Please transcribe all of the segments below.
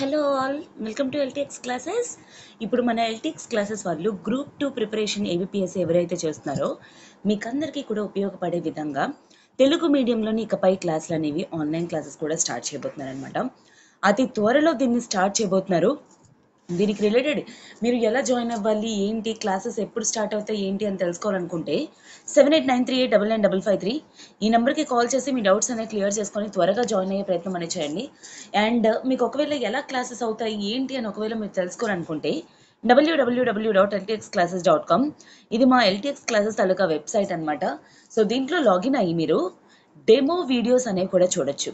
Hello all welcome to LTX classes इप्पुडु मन LTX classes वाळ्ळु ग्रूप 2 प्रिपरेशन APPSC एवरैते चेस्तुन्नारो मीकंदरिकी कूडा उपयोगपडे विधंगा तेलुगु मीडियम लोनी इकपै क्लासेस अनेवी ऑनलाइन क्लासेस कूडा स्टार्ट चेयबोतुन्नारु अन्नमाट अति त्वरलो दीन्नि स्टार्ट चेयबोतुन्नारु दीनिकी रिलेटेड मीरु एला जॉइन अव्वाली एंटी क्लासेस एप्पुडु स्टार्ट अवुतायि एंटी అని తెలుసుకోవాలనుకుంటే 7893899553 ఈ నంబర్ కి కాల్ చేసి మీ డౌట్స్ అనే క్లియర్ చేసుకొని త్వరగా జాయిన్ అయ్యే ప్రయత్నం అనేది చేయండి అండ్ మీకు ఒకవేళ ఎలా క్లాసెస్ అవుతాయి ఏంటి అని ఒకవేళ మీరు తెలుసుకోవాలనుకుంటే www.ltxclasses.com ఇది మా LTX క్లాసెస్ తాలూకా వెబ్‌సైట్ అన్నమాట సో దీంట్లో లాగిన్ అయ్యి మీరు డెమో వీడియోస్ అనేవి కూడా చూడొచ్చు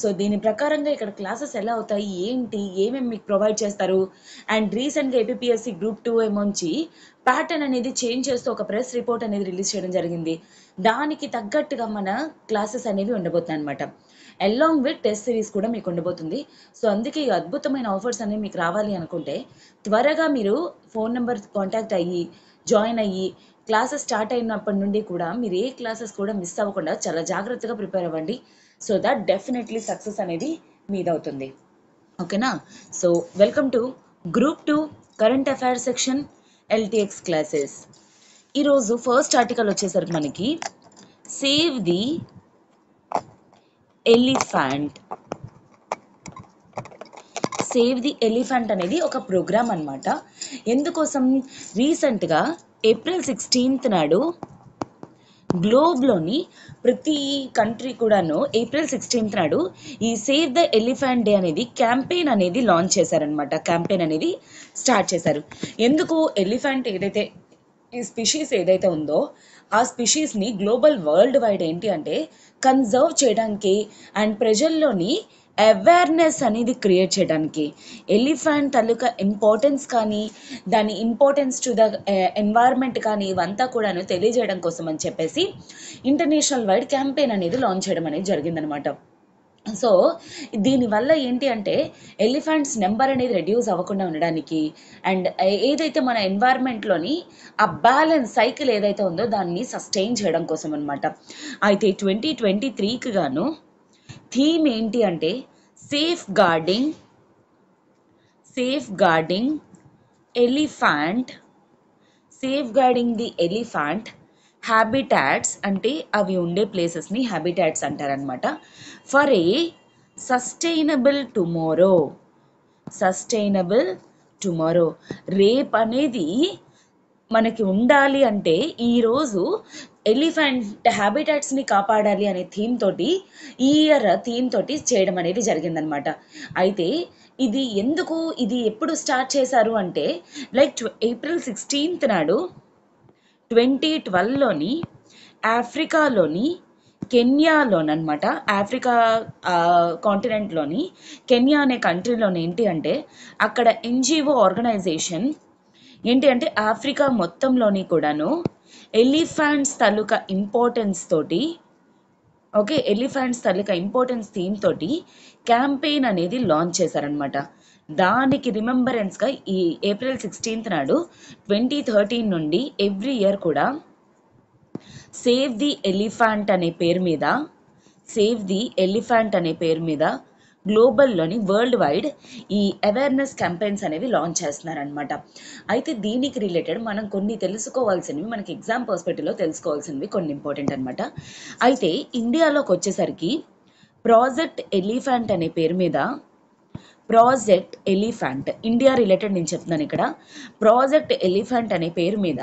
సో దీని ప్రకారంగా ఇక్కడ క్లాసెస్ ఎలా అవుతాయి ఏంటి ఏమేం మీకు ప్రొవైడ్ చేస్తారు అండ్ రీసెంట్ గా APPSC గ్రూప్ 2 ఏమొంచి ప్యాటర్న్ అనేది చేంజ్ చేస్తూ ఒక ప్రెస్ రిపోర్ట్ అనేది రిలీజ్ చేయడం జరిగింది దానికి తగ్గట్టుగా మన క్లాసెస్ అనేవి ఉండబోతాయన్నమాట అలాంగ్ విత్ టెస్ట్ సిరీస్ కూడా మీకు ఉండబోతుంది సో అందుకే ఈ అద్భుతమైన ఆఫర్స్ అనేవి మీకు రావాలి అనుకుంటే త్వరగా మీరు ఫోన్ నంబర్ కాంటాక్ట్ అయ్యి జాయిన్ అయ్యి క్లాసెస్ స్టార్ట్ అయినప్పటి నుండి కూడా మీరు ఏ క్లాసెస్ కూడా మిస్ అవ్వకుండా చాలా జాగ్రత్తగా ప్రిపేర్ అవ్వండి సో దట్ డెఫినెట్లీ సక్సెస్ అనేది మీది అవుతుంది ఓకేనా so welcome to group 2 current affairs section LTX classes ఈ రోజు ఫస్ట్ ఆర్టికల్ వచ్చేసరికి మనకి సేవ్ ది ఎలిఫెంట్ అనేది ఒక ప్రోగ్రామ్ అన్నమాట ఎందుకోసం రీసెంట్ గా April 16th నాడు గ్లోబ్లోని ప్రతి కంట్రీ కూడాను April 16th నాడు ఈ సేవ్ ద ఎలిఫెంట్ డే అనేది క్యాంపెయిన్ అనేది లాంచ్ చేశారనమాట క్యాంపెయిన్ అనేది స్టార్ట్ చేశారు ఎందుకు ఎలిఫెంట్ ఏదైతే ఈ స్పీషీస్ ఏదైతే ఉందో ఆ స్పీషీస్ని గ్లోబల్ వరల్డ్ వైడ్ ఏంటి అంటే కన్జర్వ్ చేయడానికి అండ్ ప్రజల్లోని అవేర్నెస్ అనేది క్రియేట్ చేయడానికి ఎలిఫెంట్ తాలూకా ఇంపార్టెన్స్ కానీ దాని ఇంపార్టెన్స్ టు ద ఎన్వైర్న్మెంట్ కానీ ఇవంతా కూడాను తెలియజేయడం కోసం అని చెప్పేసి ఇంటర్నేషనల్ వైడ్ క్యాంపెయిన్ అనేది లాంచ్ చేయడం అనేది జరిగిందనమాట సో దీనివల్ల ఏంటి అంటే ఎలిఫెంట్స్ నెంబర్ అనేది రెడ్యూస్ అవ్వకుండా ఉండడానికి అండ్ ఏదైతే మన ఎన్వైర్న్మెంట్లోని ఆ బ్యాలెన్స్ సైకిల్ ఏదైతే ఉందో దాన్ని సస్టైన్ చేయడం కోసం అనమాట అయితే 2023కి గాను థీమ్ ఏంటి అంటే safeguarding the elephant habitats అంటే అవి ఉండే ప్లేసెస్ని హ్యాబిటాట్స్ అంటారనమాట ఫర్ ఏ సస్టైనబుల్ టుమారో రేపు అనేది మనకి ఉండాలి అంటే ఈరోజు ఎలిఫెంట్ హ్యాబిటాట్స్ని కాపాడాలి అనే థీమ్ తోటి ఈ ఇయర్ థీమ్ తోటి చేయడం అనేది జరిగిందనమాట అయితే ఇది ఎందుకు ఇది ఎప్పుడు స్టార్ట్ చేశారు అంటే లైక్ April 16th నాడు 2012లోని ఆఫ్రికాలోని కెన్యాలోనమాట ఆఫ్రికా కాంటినెంట్లోని కెన్యా అనే కంట్రీలోని ఏంటి అంటే అక్కడ NGO ఆర్గనైజేషన్ ఏంటి అంటే ఆఫ్రికా మొత్తంలోని కూడాను ఎలిఫెంట్స్ తాలూకా ఇంపార్టెన్స్ తోటి ఓకే ఎలిఫెంట్స్ తాలూకా ఇంపార్టెన్స్ థీమ్ తోటి క్యాంపెయిన్ అనేది లాంచ్ చేశారనమాట దానికి రిమెంబరెన్స్గా ఈ April 16th నాడు 2013 నుండి ఎవ్రీ ఇయర్ కూడా సేవ్ ది ఎలిఫెంట్ అనే పేరు మీద గ్లోబల్లోని వరల్డ్ వైడ్ ఈ అవేర్నెస్ క్యాంపెయిన్స్ అనేవి లాంచ్ చేస్తున్నారనమాట అయితే దీనికి రిలేటెడ్ మనం కొన్ని తెలుసుకోవాల్సినవి మనకి ఎగ్జామ్ పర్స్పెక్టివ్లో తెలుసుకోవాల్సినవి కొన్ని ఇంపార్టెంట్ అనమాట అయితే ఇండియాలోకి వచ్చేసరికి ప్రాజెక్ట్ ఎలిఫెంట్ ఇండియా రిలేటెడ్ నేను చెప్తున్నాను ఇక్కడ ప్రాజెక్ట్ ఎలిఫెంట్ అనే పేరు మీద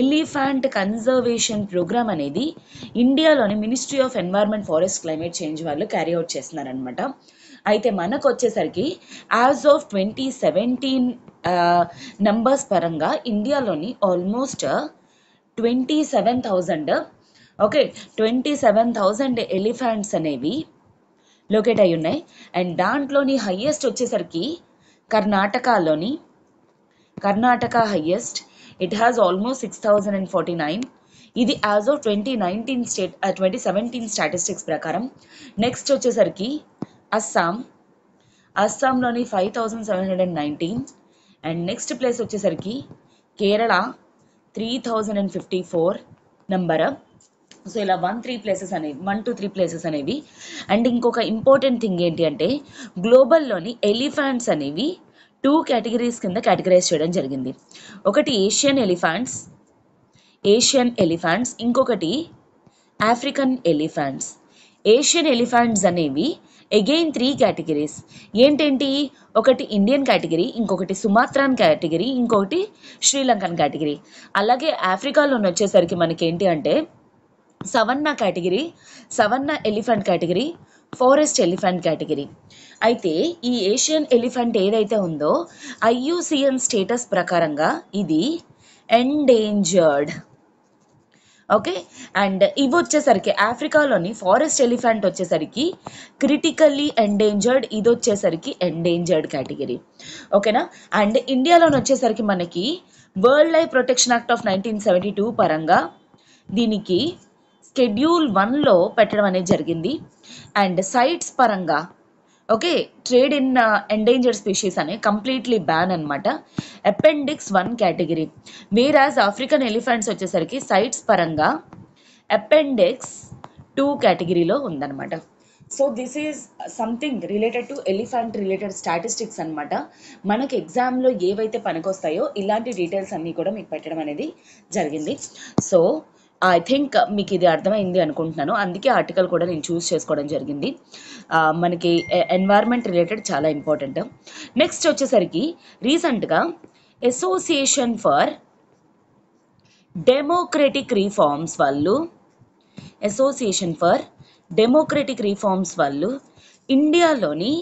ఎలిఫెంట్ కన్జర్వేషన్ ప్రోగ్రామ్ అనేది ఇండియాలోని ministry of environment forest climate change వాళ్ళు క్యారీ అవుట్ చేస్తున్నారనమాట అయితే మనకు వచ్చేసరికి యాజ్ ఆఫ్ 2017 నంబర్స్ పరంగా ఇండియాలోని ఆల్మోస్ట్ 27,000 ఎలిఫెంట్స్ అనేవి లొకేట్ అయి ఉన్నాయి అండ్ దాంట్లోని హయ్యెస్ట్ వచ్చేసరికి Karnataka highest it has almost 6,049 ఇది యాజ్ ఆఫ్ 2017 స్టాటిస్టిక్స్ ప్రకారం నెక్స్ట్ వచ్చేసరికి అస్సాంలోని 5,719 అండ్ నెక్స్ట్ ప్లేస్ వచ్చేసరికి కేరళ 3,054 నంబర్ సో ఇలా 1-2-3 ప్లేసెస్ అనేవి. అండ్ ఇంకొక ఇంపార్టెంట్ థింగ్ ఏంటి అంటే గ్లోబల్లోని ఎలిఫెంట్స్ అనేవి 2 కేటగిరీస్ కింద కేటగరైజ్ చేయడం జరిగింది. ఒకటి ఏషియన్ ఎలిఫెంట్స్, ఇంకొకటి ఆఫ్రికన్ ఎలిఫెంట్స్. ఏషియన్ ఎలిఫెంట్స్ అనేవి అగైన్ 3 కేటగిరీస్. ఏంటేంటి, ఒకటి ఇండియన్ కేటగిరీ, ఇంకొకటి సుమాత్రాన్ కేటగిరీ, ఇంకొకటి శ్రీలంకన్ కేటగిరీ. అలాగే ఆఫ్రికాలోని వచ్చేసరికి మనకేంటి అంటే savanna elephant category, forest elephant category. అయితే ఈ ఏషియన్ ఎలిఫెంట్ ఏదైతే ఉందో IUCN స్టేటస్ ప్రకారంగా ఇది ఎండేంజర్డ్. ఓకే, అండ్ ఇవి వచ్చేసరికి ఆఫ్రికాలోని ఫారెస్ట్ ఎలిఫెంట్ వచ్చేసరికి క్రిటికల్లీ ఎండేంజర్డ్, ఇది వచ్చేసరికి ఎండేంజర్డ్ కేటగిరీ. ఓకేనా. అండ్ ఇండియాలోని వచ్చేసరికి మనకి world life protection act of 1972 పరంగా దీనికి Schedule 1లో పెట్టడం అనేది జరిగింది. అండ్ సైట్స్ పరంగా okay trade in endangered species అనే కంప్లీట్లీ బ్యాన్ అనమాట, Appendix 1 కేటగిరీ. వేరాజ్ ఆఫ్రికన్ ఎలిఫెంట్స్ వచ్చేసరికి సైట్స్ పరంగా Appendix 2 కేటగిరీలో ఉందన్నమాట. So this is something related to elephant related statistics అనమాట. మనకు ఎగ్జామ్లో ఏవైతే పనికొస్తాయో ఇలాంటి డీటెయిల్స్ అన్నీ కూడా మీకు పెట్టడం అనేది జరిగింది. సో ఐ థింక్ మీకు ఇది అర్థమైంది అనుకుంటున్నాను, అందుకే ఆర్టికల్ కూడా నేను చూస్ చేసుకోవడం జరిగింది. మనకి ఎన్వైర్న్మెంట్ రిలేటెడ్ చాలా ఇంపార్టెంట్. నెక్స్ట్ వచ్చేసరికి రీసెంట్గా అసోసియేషన్ ఫర్ డెమోక్రటిక్ రీఫార్మ్స్ వాళ్ళు ఇండియాలోని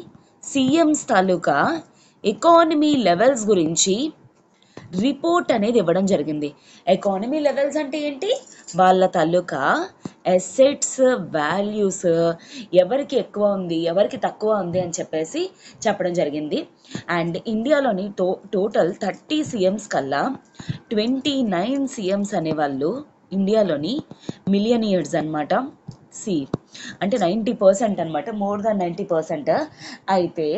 CMs తాలూకా ఎకానమీ లెవెల్స్ గురించి రిపోర్ట్ అనేది ఇవ్వడం జరిగింది. ఎకానమీ లెవెల్స్ అంటే ఏంటి, వాళ్ళ తాలూకా అసెట్స్ వాల్యూస్ ఎవరికి ఎక్కువ ఉంది ఎవరికి తక్కువ ఉంది అని చెప్పేసి చెప్పడం జరిగింది. అండ్ ఇండియాలోని టోటల్ 30 CMs కల్లా 29 CMs అనేవాళ్ళు ఇండియాలోని మిలియనీర్స్ అనమాట. అంటే 90% అనమాట, more than 90%. అయితే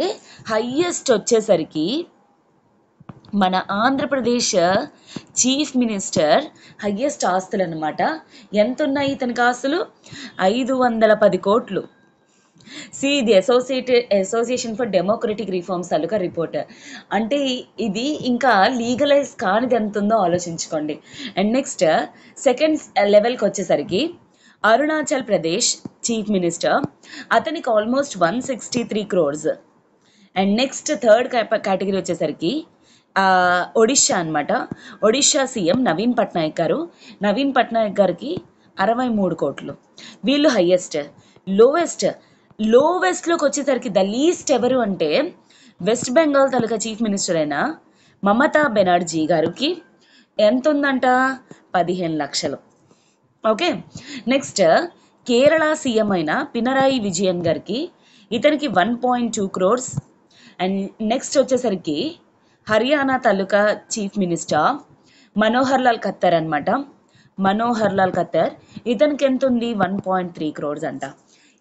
హైయెస్ట్ వచ్చేసరికి మన ఆంధ్రప్రదేశ్ చీఫ్ మినిస్టర్ హయ్యెస్ట్ ఆస్తులు అనమాట. ఎంత ఉన్నాయి ఇతనికి ఆస్తులు? 510 కోట్లు. See the association for democratic reforms తాలూకా రిపోర్ట్. అంటే ఇది ఇంకా లీగలైజ్ కానిది ఎంత ఉందో ఆలోచించుకోండి. అండ్ నెక్స్ట్ సెకండ్ లెవెల్కి వచ్చేసరికి అరుణాచల్ ప్రదేశ్ చీఫ్ మినిస్టర్, అతనికి almost 163 crores. And next third category వచ్చేసరికి ఒడిషా అనమాట. ఒడిషా CM నవీన్ పట్నాయక్ గారికి 63 కోట్లు. వీళ్ళు హయ్యెస్ట్. లోవెస్ట్లోకి వచ్చేసరికి ద లీస్ట్ ఎవరు అంటే వెస్ట్ బెంగాల్ తాలూకా చీఫ్ మినిస్టర్ అయిన మమతా బెనర్జీ గారికి ఎంత ఉందంట? 15 లక్షలు. ఓకే. నెక్స్ట్ కేరళ CM అయిన పినరాయి విజయన్ గారికి, ఇతనికి 1.2 crores. అండ్ నెక్స్ట్ వచ్చేసరికి హర్యానా తాలూకా చీఫ్ మినిస్టర్ మనోహర్ లాల్ ఖత్తర్, ఇతనికి ఎంత ఉంది? 1.3 crores అంట.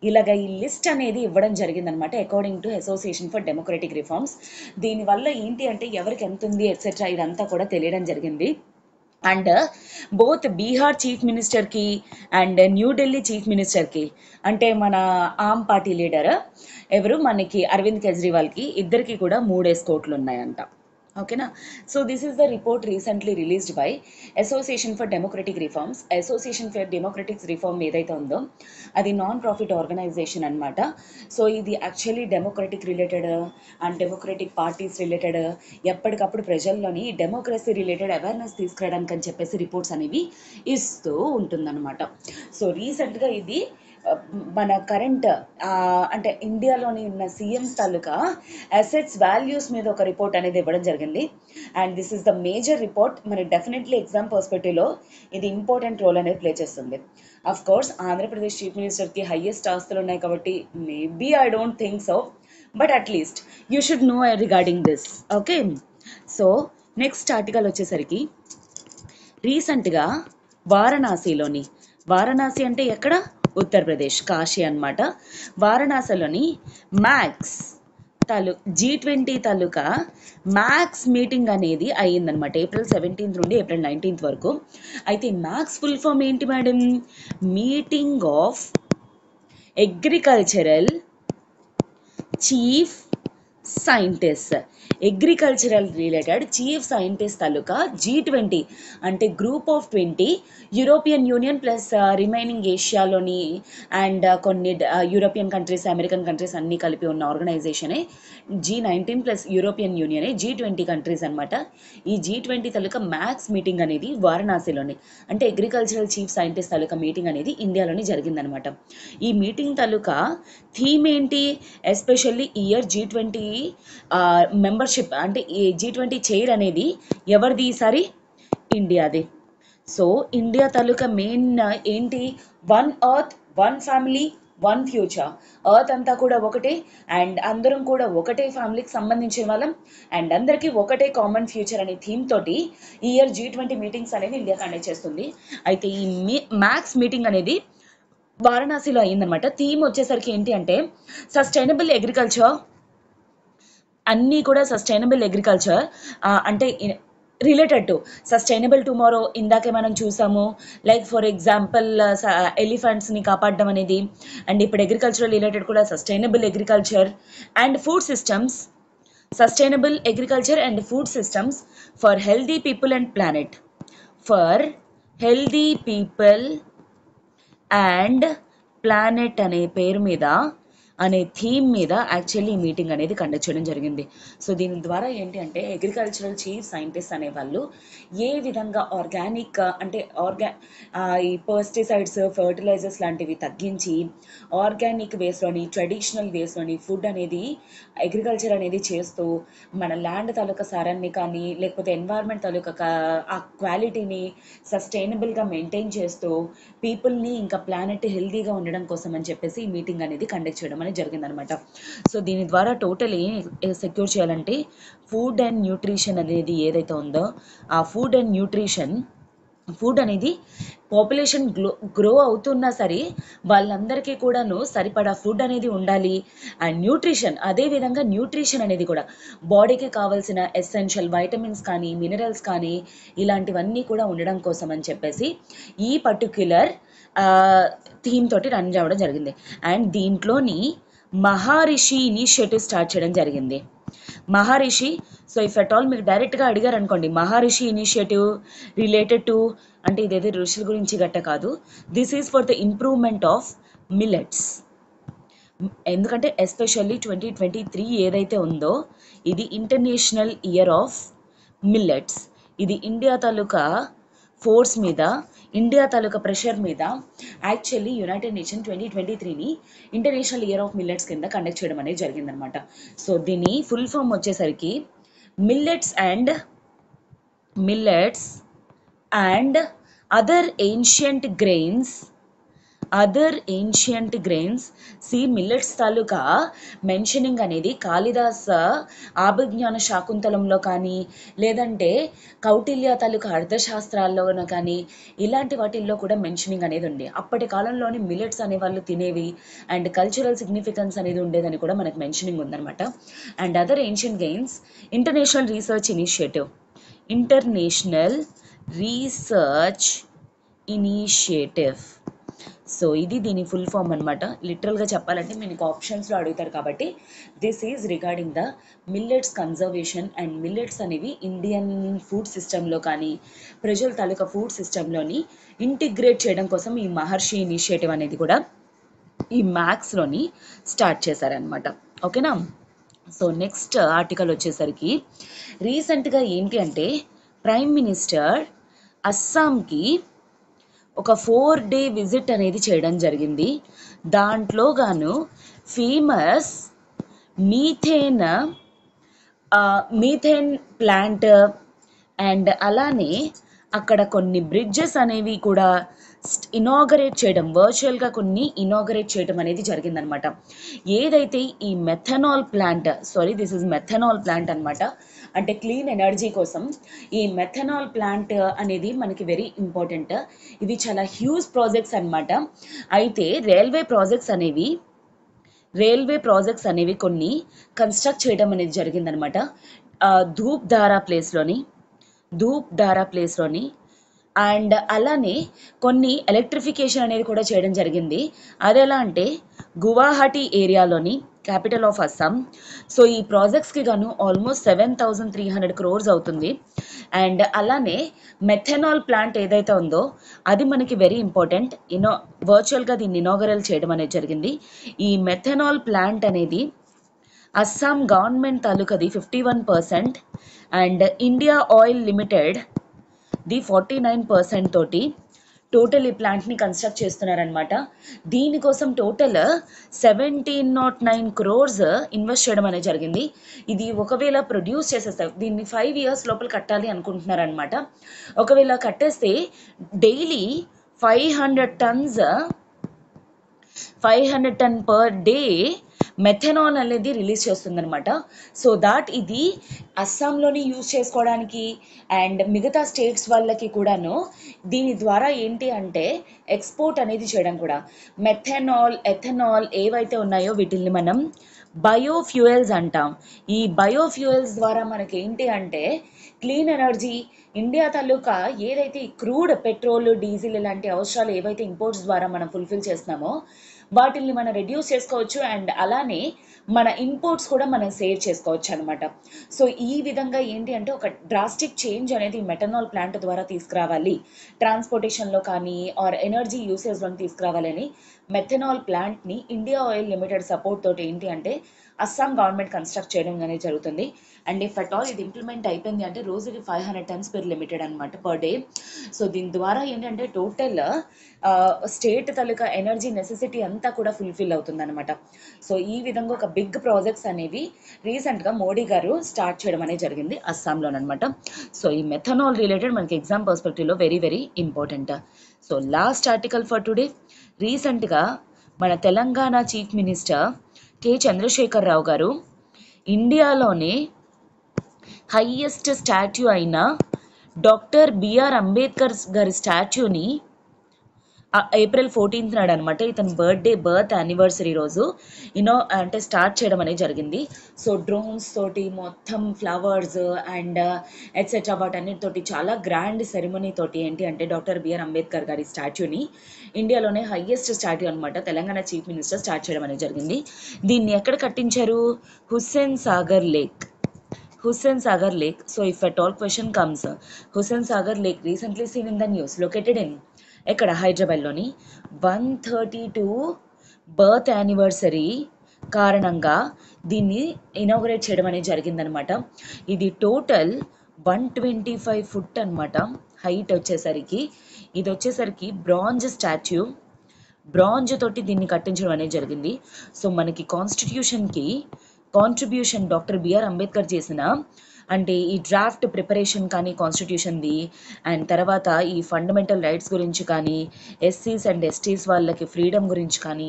ఇలాగ ఈ లిస్ట్ అనేది ఇవ్వడం జరిగిందనమాట according to association for democratic reforms. దీనివల్ల ఏంటి అంటే ఎవరికి ఎంత ఉంది ఎట్సెట్రా ఇదంతా కూడా తెలియడం జరిగింది. అండ్ బోత్ బీహార్ చీఫ్ మినిస్టర్కి అండ్ న్యూఢిల్లీ చీఫ్ మినిస్టర్కి, అంటే మన ఆమ్ పార్టీ లీడర్ ఎవరు మనకి అరవింద్ కేజ్రీవాల్కి, ఇద్దరికి కూడా 3 కోట్లు ఉన్నాయంట. ఓకేనా. So this is the report recently released by association for democratic reform ఏదైతే ఉందో అది నాన్ ప్రాఫిట్ ఆర్గనైజేషన్ అనమాట. సో ఇది actually democratic related and democratic parties related ఎప్పటికప్పుడు ప్రజల్లోని డెమోక్రసీ రిలేటెడ్ అవేర్నెస్ తీసుకురావడానికి అని చెప్పేసి రిపోర్ట్స్ అనేవి ఇస్తూ ఉంటుందన్నమాట. సో రీసెంట్గా ఇది మన కరెంట్ అంటే ఇండియాలోని ఉన్న CMs తాలూకా అసెట్స్ వాల్యూస్ మీద ఒక రిపోర్ట్ అనేది ఇవ్వడం జరిగింది. And this is the major report. మరి డెఫినెట్లీ ఎగ్జామ్ పర్స్పెక్టివ్లో ఇది ఇంపార్టెంట్ రోల్ అనేది ప్లే చేస్తుంది. అఫ్ కోర్స్ ఆంధ్రప్రదేశ్ చీఫ్ మినిస్టర్కి హయ్యెస్ట్ ఆస్తులు ఉన్నాయి కాబట్టి maybe I don't think so, but at least you should know regarding this. Okay. So next article వచ్చేసరికి రీసెంట్గా వారణాసి అంటే ఎక్కడ? ఉత్తరప్రదేశ్ కాశీ అనమాట. వారణాసిలోని మ్యాథ్స్ G20 तालूका मैथ्स मीटिंग अनेदी अयिंदन्नमाट एप्रिल 17 నుండి ఏప్రిల్ 19 వరకు। అయితే मैथ्स फुल फॉर्म ఏంటి madam? Meeting of agricultural chief scientist, agricultural related chief scientist తాలూకా G20 అంటే group of 20 European union plus remaining ఏషియాలోని అండ్ కొన్ని యూరోపియన్ కంట్రీస్ అమెరికన్ కంట్రీస్ అన్నీ కలిపి ఉన్న ఆర్గనైజేషనే G19 ప్లస్ యూరోపియన్ యూనియనే G20 కంట్రీస్ అనమాట। ఈ G20 తాలూకా మ్యాథ్స్ మీటింగ్ అనేది వారణాసిలోని అంటే అగ్రికల్చరల్ చీఫ్ సైంటిస్ట్ తాలూకా మీటింగ్ అనేది ఇండియాలోనే జరిగిందనమాట। ఈ మీటింగ్ తాలూకా థీమ్ ఏంటి? ఎస్పెషల్లీ ఇయర్ G20 మెంబర్షిప్ అంటే G20 చైర్ అనేది ఎవరిది? ఈసారి ఇండియాది। సో ఇండియా తాలూకా మెయిన్ ఏంటి? One earth, one family, one future. Earth అంతా కూడా ఒకటే అండ్ అందరం కూడా ఒకటే ఫ్యామిలీకి సంబంధించిన వాళ్ళం అండ్ అందరికీ ఒకటే కామన్ ఫ్యూచర్ అనే థీమ్ తోటి ఈ ఇయర్ G20 మీటింగ్స్ అనేది ఇండియా కండక్ట్ చేస్తుంది। అయితే ఈ మ్యాథ్స్ మీటింగ్ అనేది వారణాసిలో అయిందనమాట। థీమ్ వచ్చేసరికి ఏంటి అంటే సస్టైనబుల్ అగ్రికల్చర్, అన్నీ కూడా సస్టైనబుల్ అగ్రికల్చర్ అంటే రిలేటెడ్ టు సస్టైనబుల్ టుమారో ఇందాకే మనం చూసాము. లైక్ ఫర్ ఎగ్జాంపుల్ ఎలిఫెంట్స్ని కాపాడడం అనేది అండ్ ఇప్పుడు అగ్రికల్చర్ రిలేటెడ్ కూడా sustainable agriculture and food systems, sustainable agriculture and food systems for healthy people and planet, for healthy people and planet అనే పేరు మీద అనే థీమ్ మీద యాక్చువల్లీ మీటింగ్ అనేది కండక్ట్ చేయడం జరిగింది। సో దీని ద్వారా ఏంటి అంటే అగ్రికల్చరల్ చీఫ్ సైంటిస్ట్ అనేవాళ్ళు ఏ విధంగా ఆర్గానిక్ అంటే ఈ పెస్టిసైడ్స్ ఫర్టిలైజర్స్ లాంటివి తగ్గించి ఆర్గానిక్ వేస్లోని ట్రెడిషనల్ వేస్లోని ఫుడ్ అనేది అగ్రికల్చర్ అనేది చేస్తూ మన ల్యాండ్ తాలూకా సారాన్ని కానీ లేకపోతే ఎన్వైర్న్మెంట్ తాలూకా ఆ క్వాలిటీని సస్టైనబుల్గా మెయింటైన్ చేస్తూ పీపుల్ని ఇంకా ప్లానెట్ హెల్దీగా ఉండడం కోసం అని చెప్పేసి ఈ మీటింగ్ అనేది కండక్ట్ చేయడం జరిగిందనమాట। సో దీని ద్వారా టోటల్ సెక్యూర్ చేయాలంటే ఫుడ్ అండ్ న్యూట్రిషన్ అనేది ఏదైతే ఉందో ఆ ఫుడ్ అండ్ న్యూట్రిషన్, ఫుడ్ అనేది పాపులేషన్ గ్రో అవుతున్నా సరే వాళ్ళందరికీ కూడాను సరిపడా ఫుడ్ అనేది ఉండాలి అండ్ న్యూట్రిషన్ అదేవిధంగా న్యూట్రిషన్ అనేది కూడా బాడీకి కావాల్సిన ఎసెన్షియల్ వైటమిన్స్ కానీ మినరల్స్ కానీ ఇలాంటివన్నీ కూడా ఉండడం కోసం అని చెప్పేసి ఈ పర్టిక్యులర్ థీమ్ తోటి రన్ చేయడం జరిగింది। అండ్ దీంట్లోని మహారిషి ఇనిషియేటివ్ స్టార్ట్ చేయడం జరిగింది Maharishi. So if at all మీకు డైరెక్ట్గా అడిగారు అనుకోండి మహారిషి ఇనిషియేటివ్ రిలేటెడ్ టు అంటే ఇదేదో ఋషుల గురించి గట్ట కాదు, this is for the improvement of millets. ఎందుకంటే ఎస్పెషల్లీ 2023 ఏదైతే ఉందో ఇది ఇంటర్నేషనల్ ఇయర్ ఆఫ్ మిల్లెట్స్. ఇది ఇండియా తాలూకా ఫోర్స్ మీద ఇండియా తాలూకా ప్రెషర్ మీద యాక్చువల్లీ యునైటెడ్ నేషన్ 2023ని ఇంటర్నేషనల్ ఇయర్ ఆఫ్ మిల్లెట్స్ కింద కండక్ట్ చేయడం అనేది జరిగిందనమాట। సో దీని ఫుల్ ఫామ్ వచ్చేసరికి millets and other ancient grains, సి మిల్లెట్స్ తాలూకా మెన్షనింగ్ అనేది కాళిదాస అభిజ్ఞాన శాకుంతలంలో కానీ లేదంటే కౌటిల్య తాలూకా అర్థశాస్త్రాల్లోనూ కానీ ఇలాంటి వాటిల్లో కూడా మెన్షనింగ్ అనేది ఉంది. అప్పటి కాలంలోని మిల్లెట్స్ అనేవాళ్ళు తినేవి అండ్ కల్చరల్ సిగ్నిఫికెన్స్ అనేది ఉండేదని కూడా మనకు మెన్షనింగ్ ఉందన్నమాట. And other ancient gains international research initiative, so ఇది దీని ఫుల్ ఫామ్ అనమాట। లిటరల్గా చెప్పాలంటే మీకు ఆప్షన్స్లో అడుగుతారు కాబట్టి this is regarding the millets conservation and millets అనేవి ఇండియన్ ఫుడ్ సిస్టంలో కానీ ప్రజల తాలూకా ఫుడ్ సిస్టంలోని ఇంటిగ్రేట్ చేయడం కోసం ఈ మహర్షి ఇనిషియేటివ్ అనేది కూడా ఈ మ్యాథ్స్లోని స్టార్ట్ చేశారనమాట। ఓకేనా? సో నెక్స్ట్ ఆర్టికల్ వచ్చేసరికి రీసెంట్గా ఏంటి అంటే ప్రైమ్ మినిస్టర్ అస్సాంకి ఒక 4-day విజిట్ అనేది చేయడం జరిగింది. దాంట్లో గాను ఫేమస్ మీథేన్ ప్లాంట్ అండ్ అలానే అక్కడ కొన్ని బ్రిడ్జెస్ అనేవి కూడా ఇనాగరేట్ చేయడం, వర్చువల్గా కొన్ని ఇనాగరేట్ చేయడం అనేది జరిగిందనమాట. ఏదైతే ఈ methanol plant, this is methanol plant అనమాట, అంటే క్లీన్ ఎనర్జీ కోసం ఈ మెథనాల్ ప్లాంట్ అనేది మనకి వెరీ ఇంపార్టెంట్. ఇవి చాలా హ్యూజ్ ప్రాజెక్ట్స్ అనమాట. అయితే రైల్వే ప్రాజెక్ట్స్ అనేవి రైల్వే ప్రాజెక్ట్స్ అనేవి కొన్ని కన్స్ట్రక్ట్ చేయడం అనేది జరిగిందనమాట. ధూప్ ధారా ప్లేస్లోని అండ్ అలానే కొన్ని ఎలక్ట్రిఫికేషన్ అనేది కూడా చేయడం జరిగింది. అది ఎలా అంటే గువాహటి ఏరియాలోని క్యాపిటల్ ఆఫ్ అస్సాం. సో ఈ ప్రాజెక్ట్స్కి గాను ఆల్మోస్ట్ 7,300 crores అవుతుంది. అండ్ అలానే మెథనాల్ ప్లాంట్ ఏదైతే ఉందో అది మనకి వెరీ ఇంపార్టెంట్. వర్చువల్గా దీన్ని ఇనాగరల్ చేయడం అనేది జరిగింది. ఈ మెథనాల్ ప్లాంట్ అనేది అస్సాం గవర్నమెంట్ తాలూకాది 51% అండ్ ఇండియా ఆయిల్ లిమిటెడ్ ది 49% తోటి టోటల్ ఈ ప్లాంట్ని కన్స్ట్రక్ట్ చేస్తున్నారనమాట. దీనికోసం టోటల్ 1,709 crores ఇన్వెస్ట్ చేయడం అనేది జరిగింది. ఇది ఒకవేళ ప్రొడ్యూస్ చేసేస్తారు, దీన్ని 5 years లోపల కట్టాలి అనుకుంటున్నారనమాట. ఒకవేళ కట్టేస్తే daily 500 tons per day methanol అనేది రిలీజ్ చేస్తుందనమాట. సో దాట్ ఇది అస్సాంలోని యూజ్ చేసుకోవడానికి అండ్ మిగతా స్టేట్స్ వాళ్ళకి కూడాను దీని ద్వారా ఏంటి అంటే ఎక్స్పోర్ట్ అనేది చేయడం కూడా. మెథనాల్, ఎథనాల్ ఏవైతే ఉన్నాయో వీటిల్ని మనం బయోఫ్యూయల్స్ అంటాం. ఈ బయోఫ్యూయల్స్ ద్వారా మనకి ఏంటి అంటే క్లీన్ ఎనర్జీ, ఇండియా తాలూకా ఏదైతే క్రూడ్ పెట్రోల్, డీజిల్ ఇలాంటి అవసరాలు ఏవైతే ఇంపోర్ట్స్ ద్వారా మనం ఫుల్ఫిల్ చేస్తున్నామో వాటిల్ని మనం రెడ్యూస్ చేసుకోవచ్చు. అండ్ అలానే మన ఇంపోర్ట్స్ కూడా మనం సేవ్ చేసుకోవచ్చు అనమాట. సో ఈ విధంగా ఏంటి అంటే ఒక డ్రాస్టిక్ చేంజ్ అనేది మెథనాల్ ప్లాంట్ ద్వారా తీసుకురావాలి, ట్రాన్స్పోర్టేషన్లో కానీ ఆర్ ఎనర్జీ యూసేజ్లో తీసుకురావాలని మెథనాల్ ప్లాంట్ని ఇండియా ఆయిల్ లిమిటెడ్ సపోర్ట్ తోటి ఏంటి అంటే అస్సాం గవర్నమెంట్ కన్స్ట్రక్ట్ చేయడం అనేది జరుగుతుంది. అండ్ ఇఫ్ అట్ ఆల్ ఇది ఇంప్లిమెంట్ అయిపోయింది అంటే రోజుకి 500 tons పర్ లిమిటెడ్ అనమాట, పర్ డే. సో దీని ద్వారా ఏంటంటే టోటల్ స్టేట్ తాలూకా ఎనర్జీ నెసెసిటీ అంతా కూడా ఫుల్ఫిల్ అవుతుందన్నమాట. సో ఈ విధంగా ఒక బిగ్ ప్రాజెక్ట్స్ అనేవి రీసెంట్గా మోడీ గారు స్టార్ట్ చేయడం అనేది జరిగింది అస్సాంలోనమాట. సో ఈ మెథనాల్ రిలేటెడ్ మనకి ఎగ్జామ్ పర్స్పెక్టివ్లో very very important. So last article for today, రీసెంట్గా మన Telangana chief minister K Chandrashekar Rao garu ఇండియాలోనే హైయెస్ట్ స్టాట్యూ అయిన డాక్టర్ బిఆర్ అంబేద్కర్ గారి స్టాట్యూని April 14th నాడు అనమాట, ఇతని బర్త్ యానివర్సరీ రోజు అంటే స్టార్ట్ చేయడం అనేది జరిగింది. సో డ్రోన్స్ తోటి మొత్తం ఫ్లవర్స్ అండ్ ఎట్సెట్రా వాటన్నిటితోటి చాలా గ్రాండ్ సెరమనీ తోటి ఏంటి అంటే డాక్టర్ బిఆర్ అంబేద్కర్ గారి స్టాట్యూని ఇండియాలోనే హైయెస్ట్ స్టాట్యూ అనమాట తెలంగాణ చీఫ్ మినిస్టర్ స్టార్ట్ చేయడం అనేది జరిగింది. దీన్ని ఎక్కడ కట్టించారు? Hussain Sagar lake. So if at all question comes, Hussain Sagar lake recently seen in the news, located in ఎక్కడ? హైదరాబాద్లోని 132 బర్త్ యానివర్సరీ కారణంగా దీన్ని ఇనాగరేట్ చేయడం అనేది జరిగిందనమాట. ఇది టోటల్ 125 feet అనమాట హైట్ వచ్చేసరికి. ఇది వచ్చేసరికి బ్రాంజ్ తోటి దీన్ని కట్టించడం అనేది జరిగింది. సో మనకి కాన్స్టిట్యూషన్కి కాంట్రిబ్యూషన్ డాక్టర్ బిఆర్ అంబేద్కర్ చేసిన అంటే ఈ డ్రాఫ్ట్ ప్రిపరేషన్ కానీ కాన్స్టిట్యూషన్ది, అండ్ తర్వాత ఈ ఫండమెంటల్ రైట్స్ గురించి కానీ, ఎస్సీస్ అండ్ ఎస్టీస్ వాళ్ళకి ఫ్రీడమ్ గురించి కానీ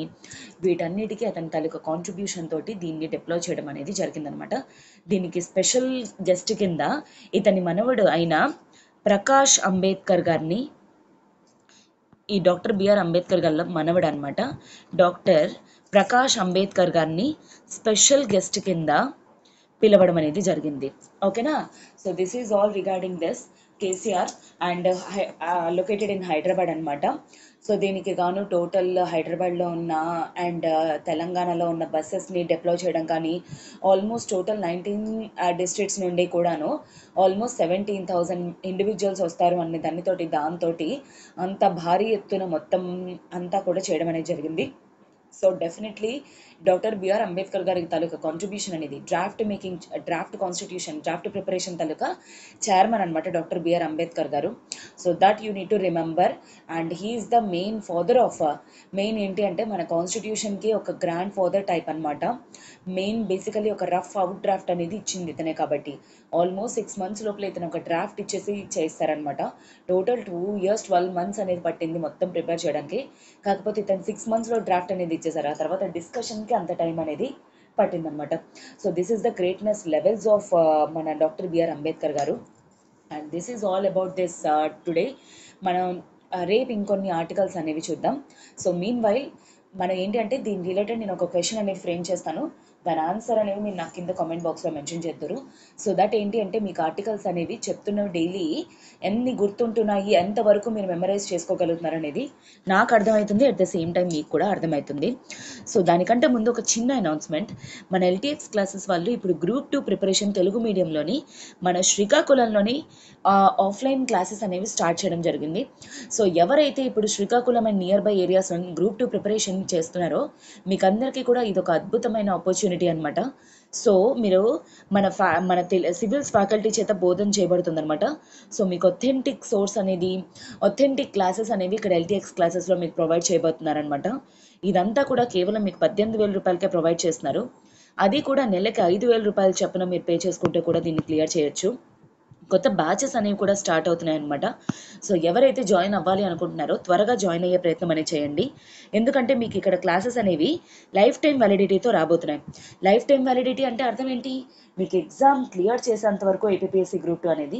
వీటన్నిటికీ అతని తాలూకా కాంట్రిబ్యూషన్ తోటి దీన్ని డిప్లాయ్ చేయడం అనేది జరిగిందనమాట. దీనికి స్పెషల్ గెస్ట్ కింద ఇతని మనవడు అయిన ప్రకాష్ అంబేద్కర్ గారిని, ఈ డాక్టర్ బిఆర్ అంబేద్కర్ గారి మనవడు అనమాట, డాక్టర్ ప్రకాష్ అంబేద్కర్ గారిని స్పెషల్ గెస్ట్ కింద పిలవడం అనేది జరిగింది. ఓకేనా? So this is all regarding this KCR and located in Hyderabad అనమాట. సో దీనికి గాను టోటల్ హైదరాబాద్లో ఉన్న అండ్ తెలంగాణలో ఉన్న బస్సెస్ని డిప్లాయ్ చేయడం కానీ ఆల్మోస్ట్ టోటల్ 19 districts నుండి కూడాను ఆల్మోస్ట్ 17,000 ఇండివిజువల్స్ వస్తారు అనే దాంతో అంత భారీ ఎత్తున మొత్తం అంతా కూడా చేయడం అనేది జరిగింది. So definitely doctor B R Ambedkar గారి తాలూకా కాంట్రిబ్యూషన్ అనేది డ్రాఫ్ట్ కాన్స్టిట్యూషన్, డ్రాఫ్ట్ ప్రిపరేషన్ తాలూకా చైర్మన్ అనమాట doctor B R Ambedkar garu. So that you need to remember. And he's the main father of main ఏంటి అంటే మన కాన్స్టిట్యూషన్కి ఒక గ్రాండ్ ఫాదర్ టైప్ అనమాట. మెయిన్ బేసికలీ ఒక రఫ్ అవుట్ డ్రాఫ్ట్ అనేది ఇచ్చింది ఇతనే, కాబట్టి ఆల్మోస్ట్ 6 months లోపల ఇతను ఒక డ్రాఫ్ట్ ఇచ్చేసి చేస్తారనమాట. టోటల్ 2 years 12 months అనేది పట్టింది మొత్తం ప్రిపేర్ చేయడానికి. కాకపోతే ఇతను 6 monthsలో డ్రాఫ్ట్ అనేది ఇచ్చేసారు. ఆ తర్వాత డిస్కషన్కి అంత టైం అనేది పట్టిందనమాట. So this is the greatness levels of మన doctor B R Ambedkar garu. And this is all about this today. మనం రేపు ఇంకొన్ని ఆర్టికల్స్ అనేవి చూద్దాం. సో మీన్ వైల్ మనం ఏంటి అంటే దీని రిలేటెడ్ నేను ఒక క్వశ్చన్ అనేది ఫ్రేమ్ చేస్తాను, దాని ఆన్సర్ అనేవి మీరు నాకు కింద కామెంట్ బాక్స్లో మెన్షన్ చేస్తారు. సో దట్ ఏంటి అంటే మీకు ఆర్టికల్స్ అనేవి చెప్తున్న డైలీ ఎన్ని గుర్తుంటున్నాయి, ఎంతవరకు మీరు మెమరైజ్ చేసుకోగలుగుతున్నారు అనేది నాకు అర్థమవుతుంది, అట్ ద సేమ్ టైం మీకు కూడా అర్థమవుతుంది. సో దానికంటే ముందు ఒక చిన్న అనౌన్స్మెంట్. మన ఎల్టీఎక్స్ క్లాసెస్ వాళ్ళు ఇప్పుడు గ్రూప్ 2 ప్రిపరేషన్ తెలుగు మీడియంలోని మన శ్రీకాకుళంలోని ఆఫ్లైన్ క్లాసెస్ అనేవి స్టార్ట్ చేయడం జరిగింది. సో ఎవరైతే ఇప్పుడు Srikakulam and near by areas group 2 preparation చేస్తున్నారో మీకు అందరికీ కూడా ఇదొక అద్భుతమైన ఆపర్చునిటీ అనమాట. సో మీరు మన సివిల్స్ ఫ్యాకల్టీ చేత బోధన చేయబడుతుంది అనమాట. సో మీకు ఒథెంటిక్ సోర్స్ అనేది, ఒథెంటిక్ క్లాసెస్ అనేవి ఇక్కడ ఎల్టీఎక్స్ క్లాసెస్లో మీకు ప్రొవైడ్ చేయబోతున్నారనమాట. ఇదంతా కూడా కేవలం మీకు 18,000 రూపాయలకే ప్రొవైడ్ చేస్తున్నారు. అది కూడా నెలకి 5,000 రూపాయలు చొప్పున మీరు పే చేసుకుంటే కూడా దీన్ని క్లియర్ చేయొచ్చు. కొత్త బ్యాచెస్ అనేవి కూడా స్టార్ట్ అవుతున్నాయి అనమాట. సో ఎవరైతే జాయిన్ అవ్వాలి అనుకుంటున్నారో త్వరగా జాయిన్ అయ్యే ప్రయత్నం అనేది చేయండి. ఎందుకంటే మీకు ఇక్కడ క్లాసెస్ అనేవి లైఫ్ టైం వ్యాలిడిటీతో రాబోతున్నాయి. లైఫ్ టైం వ్యాలిడిటీ అంటే అర్థం ఏంటి? మీకు ఎగ్జామ్ క్లియర్ చేసేంత వరకు APPSC గ్రూప్ 2 అనేది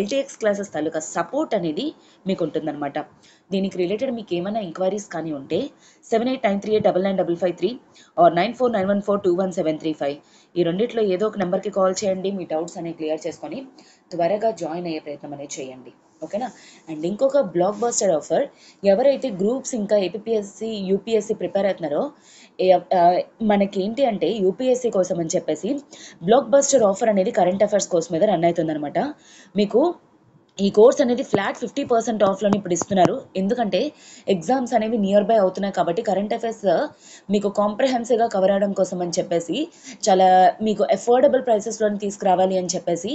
LTX క్లాసెస్ తాలూకా సపోర్ట్ అనేది మీకు ఉంటుందన్నమాట. దీనికి రిలేటెడ్ మీకు ఏమైనా ఎంక్వైరీస్ కానీ ఉంటే 7893899553 ఆర్ 9491421735 ఈ రెండిట్లో ఏదో ఒక నెంబర్కి కాల్ చేయండి. మీ డౌట్స్ అనేవి క్లియర్ చేసుకొని త్వరగా జాయిన్ అయ్యే ప్రయత్నం అనేది చేయండి, ఓకేనా? అండ్ ఇంకొక బ్లాక్ బస్టర్ ఆఫర్, ఎవరైతే గ్రూప్స్ ఇంకా APPSC UPSC ప్రిపేర్ అవుతున్నారో మనకేంటి అంటే UPSC కోసం అని చెప్పేసి బ్లాక్ బస్టర్ ఆఫర్ అనేది కరెంట్ అఫైర్స్ కోర్స్ మీద రన్ అవుతుందనమాట. మీకు ఈ కోర్స్ అనేది ఫ్లాట్ 50% ఆఫ్లోని ఇప్పుడు ఇస్తున్నారు. ఎందుకంటే ఎగ్జామ్స్ అనేవి నియర్ బై అవుతున్నాయి కాబట్టి కరెంట్ అఫైర్స్ మీకు కాంప్రహెన్సివ్గా కవర్ అవడం కోసం అని చెప్పేసి చాలా మీకు అఫోర్డబుల్ ప్రైసెస్లోని తీసుకురావాలి అని చెప్పేసి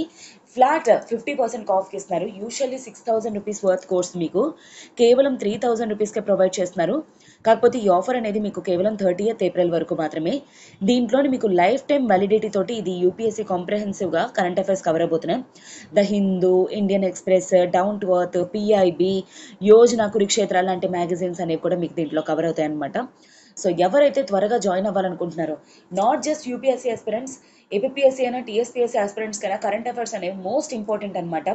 ఫ్లాట్ 50% ఆఫ్కి ఇస్తున్నారు. యూజువల్లీ 6,000 రూపీస్ వర్త్ కోర్స్ మీకు కేవలం 3,000 రూపీస్కే ప్రొవైడ్ చేస్తున్నారు. కాకపోతే ఈ ఆఫర్ అనేది మీకు కేవలం 30th ఏప్రిల్ వరకు మాత్రమే. దీంట్లోని మీకు లైఫ్ టైం వ్యాలిడిటీ తోటి ఇది UPSC కాంప్రహెన్సివ్గా కరెంట్ అఫైర్స్ కవర్ అయిపోతున్నాయి. The Hindu, Indian express, down to earth, PIB, Yojana, Kurukshetra లాంటి మ్యాగజైన్స్ అనేవి కూడా మీకు దీంట్లో కవర్ అవుతాయి అనమాట. సో ఎవరైతే త్వరగా జాయిన్ అవ్వాలనుకుంటున్నారో not just UPSC aspirants, APPSC అయినా TSPSC ఆస్పిరెంట్స్ కైనా కరెంట్ అఫైర్స్ అనేవి మోస్ట్ ఇంపార్టెంట్ అనమాట.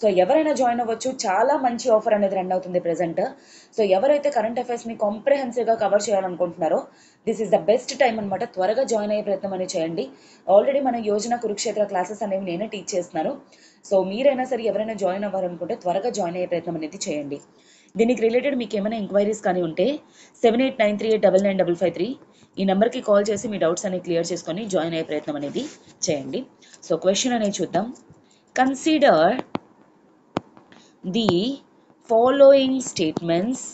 సో ఎవరైనా జాయిన్ అవ్వచ్చు. చాలా మంచి ఆఫర్ అనేది రన్ అవుతుంది ప్రజెంట్. సో ఎవరైతే కరెంట్ అఫైర్స్ని కాంప్రహెన్సివ్గా కవర్ చేయాలనుకుంటున్నారో this is the best time అనమాట. త్వరగా జాయిన్ అయ్యే ప్రయత్నం అనేది చేయండి. ఆల్రెడీ మన యోజన, కురుక్షేత్ర క్లాసెస్ అనేవి నేనే టీచ్ చేస్తున్నాను. సో మీరైనా సరే ఎవరైనా జాయిన్ అవ్వాలనుకుంటే త్వరగా జాయిన్ అయ్యే ప్రయత్నం అనేది చేయండి. దీనికి రిలేటెడ్ మీకు ఏమైనా ఎంక్వైరీస్ కానీ ఉంటే 7893899553 ఈ నెంబర్కి కాల్ చేసి మీ డౌట్స్ అనేవి క్లియర్ చేసుకొని జాయిన్ అయ్యే ప్రయత్నం అనేది చేయండి. సో క్వశ్చన్ అనేది చూద్దాం. Consider the following statements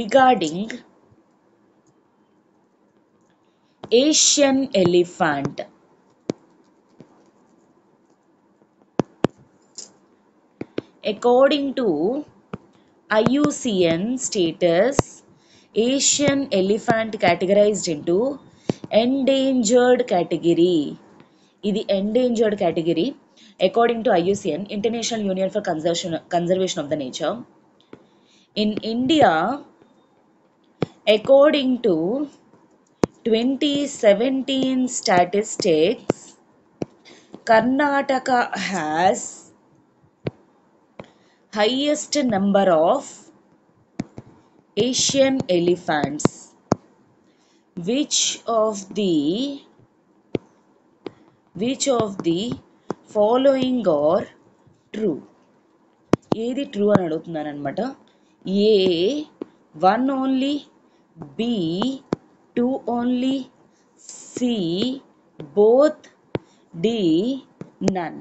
regarding Asian elephant. According to IUCN status, Asian elephant categorized into endangered category. This is endangered category according to IUCN, International Union for Conservation of the Nature. In India, according to 2017 statistics, Karnataka has highest number of Asian elephants. Which of the following are true? Edi true ani adugutunnaru anamata. A, 1 only, B, 2 only, C, both, D, none.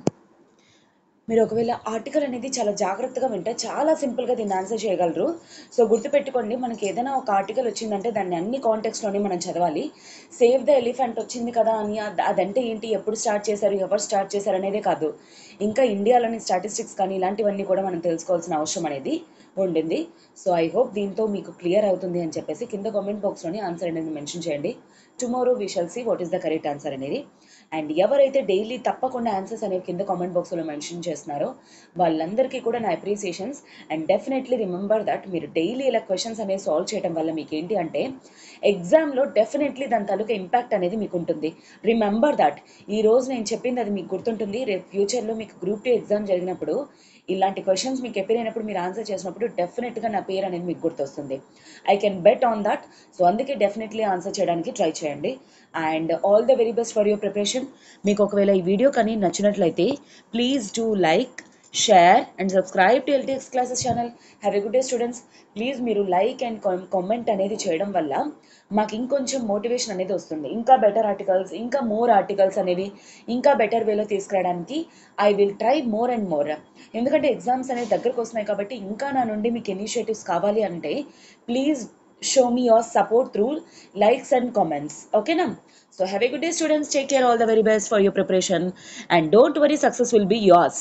మీరు ఒకవేళ article అనేది చాలా జాగ్రత్తగా వింటే చాలా సింపుల్గా దీన్ని answer చేయగలరు. సో గుర్తుపెట్టుకోండి, మనకి ఏదైనా ఒక ఆర్టికల్ వచ్చిందంటే దాన్ని అన్ని కాంటెక్స్ట్లోనే మనం చదవాలి. సేవ్ ద ఎలిఫెంట్ వచ్చింది కదా అని అదంటే ఏంటి, ఎప్పుడు స్టార్ట్ చేశారు, ఎవరు స్టార్ట్ చేశారు అనేదే కాదు, ఇంకా ఇండియాలోని స్టాటిస్టిక్స్ కానీ ఇలాంటివన్నీ కూడా మనం తెలుసుకోవాల్సిన అవసరం అనేది ఉండింది. సో ఐ హోప్ దీంతో మీకు క్లియర్ అవుతుంది అని చెప్పేసి కింద కామెంట్ బాక్స్లోని ఆన్సర్ అనేది మెన్షన్ చేయండి. Tomorrow we shall see what is the correct answer అనేది. అండ్ ఎవరైతే డైలీ తప్పకుండా ఆన్సర్స్ అనేవి కింద కామెంట్ బాక్స్లో మెన్షన్ చేస్తున్నారో వాళ్ళందరికీ కూడా నా appreciations. And definitely remember that మీరు డైలీ ఇలా క్వశ్చన్స్ అనేవి సాల్వ్ చేయడం వల్ల మీకు ఏంటి అంటే ఎగ్జామ్లో డెఫినెట్లీ దాని తాలూకా ఇంపాక్ట్ అనేది మీకు ఉంటుంది. రిమెంబర్ దట్ ఈ రోజు నేను చెప్పింది అది మీకు గుర్తుంటుంది. రేపు ఫ్యూచర్లో మీకు గ్రూప్ 2 ఎగ్జామ్ జరిగినప్పుడు ఇలాంటి క్వశ్చన్స్ మీకు అపేర్ అయినప్పుడు మీరు ఆన్సర్ చేసినప్పుడు డెఫినెట్గా నా పేరు అనేది మీకు గుర్తొస్తుంది. I can bet on that. So అందుకే డెఫినెట్లీ ఆన్సర్ చేయడానికి ట్రై చేయండి. And all the very best for your preparation. మీకు ఒకవేళ ఈ వీడియో కానీ నచ్చినట్లయితే please do like, share and subscribe to LTX classes channel. Have a good day students. Please మీరు like and comment అనేది చేయడం వల్ల మాకు ఇంకొంచెం మోటివేషన్ అనేది వస్తుంది. ఇంకా బెటర్ ఆర్టికల్స్, ఇంకా మోర్ ఆర్టికల్స్ అనేవి ఇంకా బెటర్ వేలో తీసుకురావడానికి I will try more and more. ఎందుకంటే ఎగ్జామ్స్ అనేవి దగ్గరకు వస్తున్నాయి కాబట్టి ఇంకా నా నుండి మీకు ఇనిషియేటివ్స్ కావాలి అంటే please show me your support through likes and comments. Okay na? So have a good day students. Take care. All the very best for your preparation. And don't worry, success will be yours.